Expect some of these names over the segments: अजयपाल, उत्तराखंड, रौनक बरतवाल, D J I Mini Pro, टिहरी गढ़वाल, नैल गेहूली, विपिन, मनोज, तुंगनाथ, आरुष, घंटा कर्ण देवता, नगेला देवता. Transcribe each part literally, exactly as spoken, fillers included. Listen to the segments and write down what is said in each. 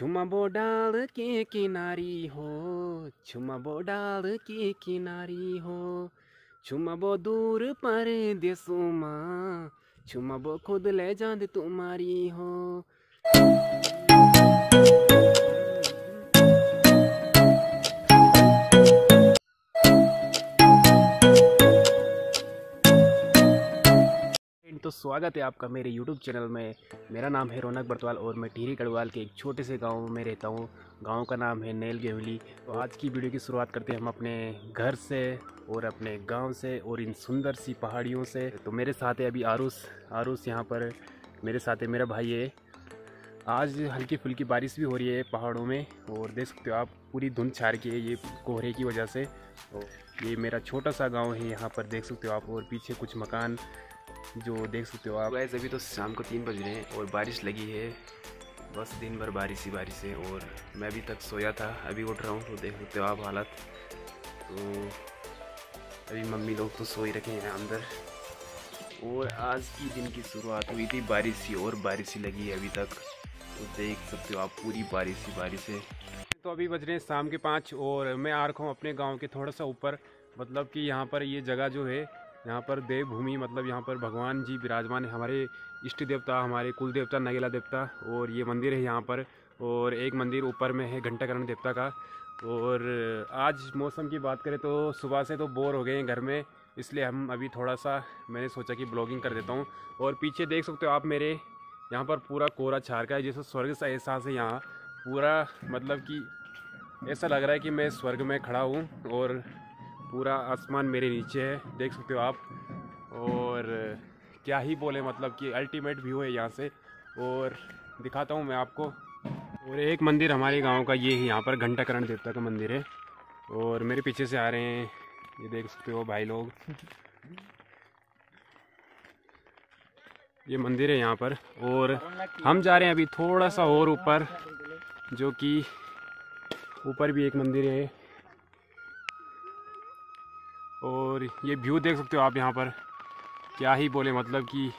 छुमा बो डाल के किनारी हो, छुमा बो डाल के किनारी हो, छुमा बो दूर पर देसों माँ, छुमा बो खुद ले जांद तुम्हारी हो। तो स्वागत है आपका मेरे यूट्यूब चैनल में। मेरा नाम है रौनक बरतवाल और मैं टिहरी गढ़वाल के एक छोटे से गांव में रहता हूं। गांव का नाम है नैल गेहूली। तो आज की वीडियो की शुरुआत करते हैं हम अपने घर से और अपने गांव से और इन सुंदर सी पहाड़ियों से। तो मेरे साथ है अभी आरुष। आरुष यहाँ पर मेरे साथ है, मेरा भाई है। आज हल्की फुल्की बारिश भी हो रही है पहाड़ों में और देख सकते हो आप पूरी धुंध छा रखी है ये कोहरे की वजह से। तो ये मेरा छोटा सा गाँव है, यहाँ पर देख सकते हो आप, और पीछे कुछ मकान जो देख सकते हो आप। गाइस अभी तो शाम को तीन बज रहे हैं और बारिश लगी है, बस दिन भर बारिश ही बारिश है। और मैं अभी तक सोया था, अभी उठ रहा हूँ, तो देख सकते हो आप हालत। तो अभी मम्मी लोग तो सो ही रखे हैं अंदर। और आज की दिन की शुरुआत हुई थी बारिश ही और बारिश ही लगी है अभी तक, तो देख सकते हो आप पूरी बारिश ही बारिश है। तो अभी बज रहे हैं शाम के पाँच और मैं आ रखा हूँ अपने गाँव के थोड़ा सा ऊपर। मतलब कि यहाँ पर ये जगह जो है, यहाँ पर देवभूमि, मतलब यहाँ पर भगवान जी विराजमान है, हमारे इष्ट देवता, हमारे कुल देवता नगेला देवता। और ये मंदिर है यहाँ पर, और एक मंदिर ऊपर में है घंटा कर्ण देवता का। और आज मौसम की बात करें तो सुबह से तो बोर हो गए हैं घर में, इसलिए हम अभी थोड़ा सा मैंने सोचा कि ब्लॉगिंग कर देता हूँ। और पीछे देख सकते हो आप मेरे यहाँ पर पूरा कोहरा छार का है, जैसे स्वर्ग सा एहसास है यहाँ पूरा। मतलब कि ऐसा लग रहा है कि मैं स्वर्ग में खड़ा हूँ और पूरा आसमान मेरे नीचे है, देख सकते हो आप। और क्या ही बोले, मतलब कि अल्टीमेट व्यू है यहाँ से। और दिखाता हूँ मैं आपको। और एक मंदिर हमारे गांव का ये है, यहाँ पर घंटा कर्ण देवता का मंदिर है। और मेरे पीछे से आ रहे हैं, ये देख सकते हो भाई लोग, ये मंदिर है यहाँ पर। और हम जा रहे हैं अभी थोड़ा सा और ऊपर, जो कि ऊपर भी एक मंदिर है। और ये व्यू देख सकते हो आप यहाँ पर, क्या ही बोले, मतलब कि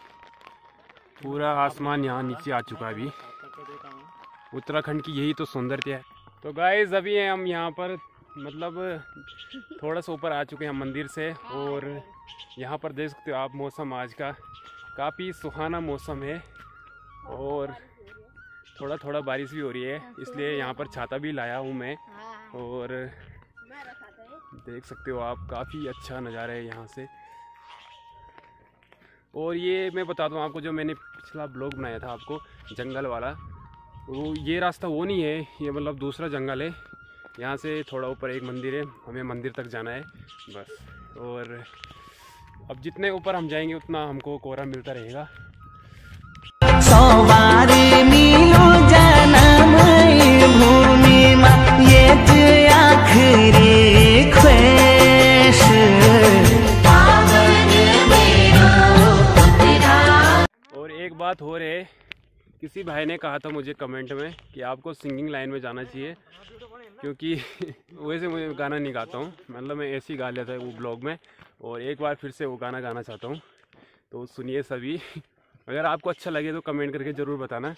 पूरा आसमान यहाँ नीचे आ चुका है अभी। उत्तराखंड की यही तो सौंदर्य है। तो गाइस अभी हम यहाँ पर मतलब थोड़ा सा ऊपर आ चुके हैं मंदिर से। और यहाँ पर देख सकते हो आप मौसम आज का काफ़ी सुहाना मौसम है और थोड़ा थोड़ा बारिश भी हो रही है, इसलिए यहाँ पर छाता भी लाया हूँ मैं। और देख सकते हो आप काफ़ी अच्छा नज़ारा है यहाँ से। और ये मैं बता दूँ आपको, जो मैंने पिछला ब्लॉग बनाया था आपको जंगल वाला, वो ये रास्ता वो नहीं है, ये मतलब दूसरा जंगल है। यहाँ से थोड़ा ऊपर एक मंदिर है, हमें मंदिर तक जाना है बस। और अब जितने ऊपर हम जाएंगे उतना हमको कोहरा मिलता रहेगा। बात हो रहे, किसी भाई ने कहा था मुझे कमेंट में कि आपको सिंगिंग लाइन में जाना चाहिए, क्योंकि वैसे मुझे गाना नहीं गाता हूँ, मतलब मैं ऐसे ही गा लेता हूँ वो ब्लॉग में। और एक बार फिर से वो गाना गाना चाहता हूँ, तो सुनिए सभी। अगर आपको अच्छा लगे तो कमेंट करके ज़रूर बताना।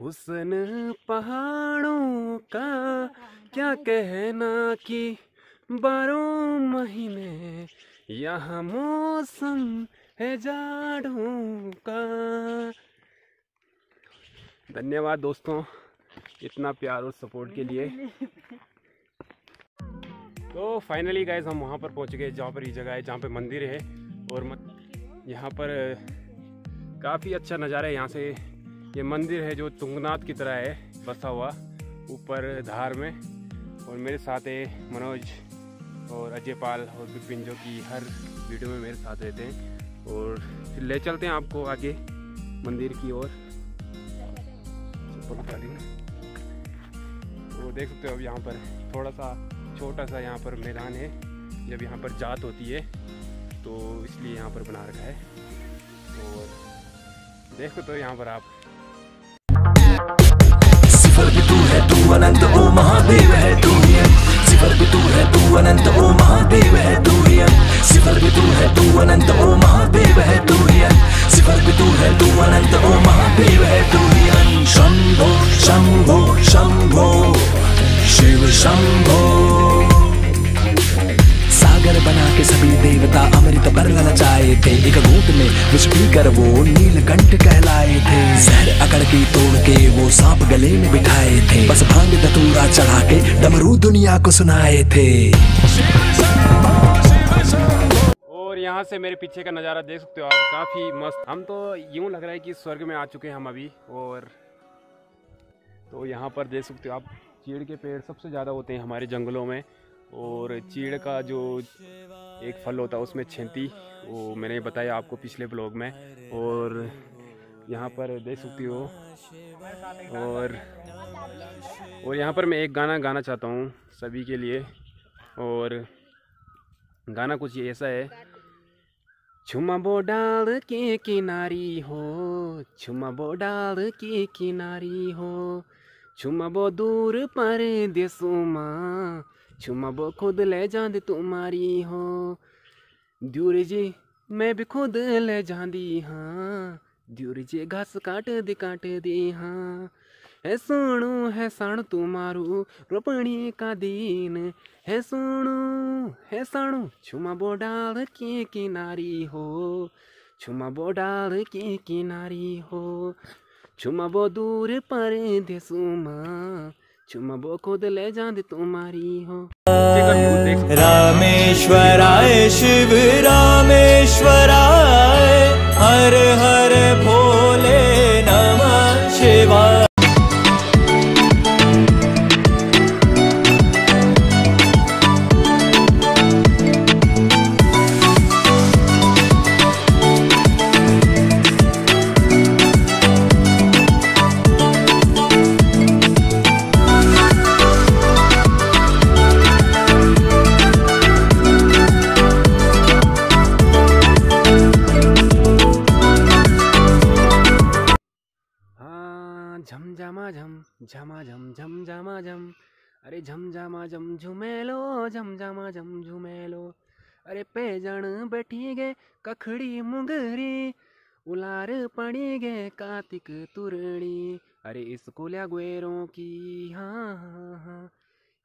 हुस्न पहाड़ों का क्या कहना कि बारह महीने यहाँ मौसम है जाड़ों का। धन्यवाद दोस्तों इतना प्यार और सपोर्ट के लिए। तो फाइनली गाइस हम वहाँ पर पहुँच गए जहाँ पर ये जगह है, जहाँ पे मंदिर है। और यहाँ पर काफ़ी अच्छा नज़ारा है यहाँ से। ये मंदिर है जो तुंगनाथ की तरह है बसा हुआ ऊपर धार में। और मेरे साथ है मनोज और अजयपाल और विपिन, जो कि हर वीडियो में मेरे साथ रहते हैं। और फिर ले चलते हैं आपको आगे मंदिर की ओर। वो देख सकते हो अब यहाँ पर थोड़ा सा छोटा सा यहाँ पर मैदान है, जब यहाँ पर जात होती है तो इसलिए यहाँ पर बना रखा है। और देख सकते हो यहाँ पर आप अनंत ओ महादेव है दुनिया, सिफर भी तू है तू अनंत ओ महादेव है दुनिया, सिफर भी तू है तू अनंत ओ महादेव है दुनिया। शंभो शंभो शंभो शिव शंभो। सागर बना के सभी देवता अमृत बरना चाहे थे, एक घूट में विष पीकर वो नीलकंठ कहलाए थे। जहर अकड़ के तोड़ के वो सांप गले में बिठाए थे, बस भांग धतूरा चढ़ा के डमरू दुनिया को सुनाए थे। और यहाँ से मेरे पीछे का नज़ारा देख सकते हो आप, काफ़ी मस्त। हम तो यूँ लग रहा है कि स्वर्ग में आ चुके हैं हम अभी। और तो यहाँ पर देख सकते हो आप, चीड़ के पेड़ सबसे ज़्यादा होते हैं हमारे जंगलों में। और चीड़ का जो एक फल होता है उसमें छेंती, वो मैंने बताया आपको पिछले ब्लॉग में। और यहाँ पर देख सकते हो, और और यहाँ पर मैं एक गाना गाना चाहता हूँ सभी के लिए। और गाना कुछ ऐसा है, छुमा बो डाल के किनारी हो, छुमा बो डाल के किनारी हो, छुमा बो दूर पर देसों माँ, छुमा बो खुद ले जांदी तुम्हारी हो, दूर जी मैं भी खुद ले जांदी हाँ, दूर जी घास काट दे काट दे हाँ, है सोणू है साणू तुम्हारू रोपणी का दीन, है सोणू है साणू छुमा बो डाल के किनारी हो, छुमा बो डाल के किनारी हो, छुमा बो दूर पर देसू माँ, छुमा बो खुद ले जांदी तुम्हारी हो। रामेश्वराय शिव रामेश्वराय हर हर भोले नमः शिवाय। झमा झम झम झमा झम, अरे झम झमा झम झुमेलो, झम झमा झम झुमेलो, अरे पेजण बैठी गे कखड़ी मुंगरी, उलार पड़ी गे कातिक तुरणी, अरे इसको लिया ग्वेरों की हाँ हाँ हाँ,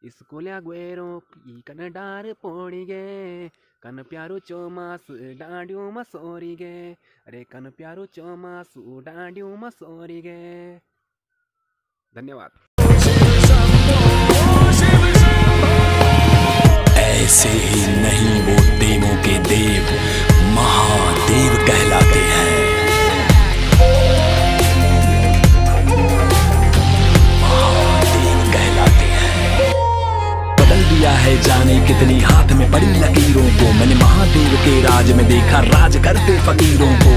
इसको लिया ग्वेरों की कन डार पोड़ी गे, कन प्यारो चौमास डांडियो मसोरी गे, अरे कन प्यारो चौमास डांडियो मसोरी गे। धन्यवाद। ऐसे ही नहीं वो देवों के देव महादेव कहलाते हैं, महादेव कहलाते हैं। बदल दिया है जाने कितनी हाथ में पड़ी लकीरों को, मैंने महादेव के राज में देखा राज करते फकीरों को।